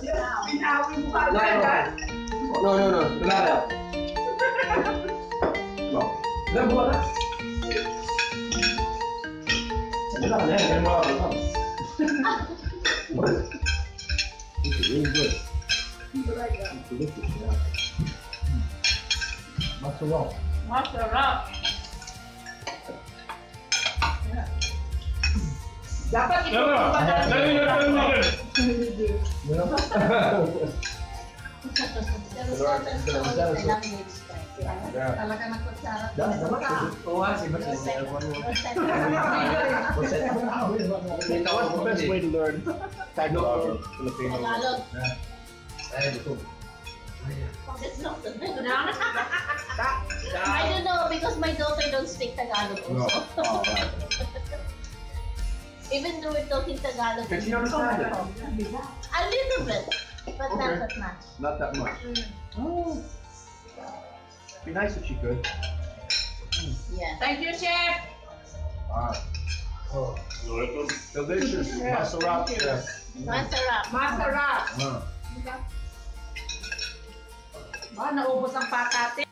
What's the best way to learn Tagalog Filipino? That's not the best. I don't know because my daughter don't speak Tagalog also. No. Even though we're talking Tagalog, can she understand it? A little bit, but not that much. Not that much. Oh, it'd be nice if she could. Yeah. Thank you, chef. Oh, delicious. Masarap, chef. Masarap. Ba, naubos ang pakate.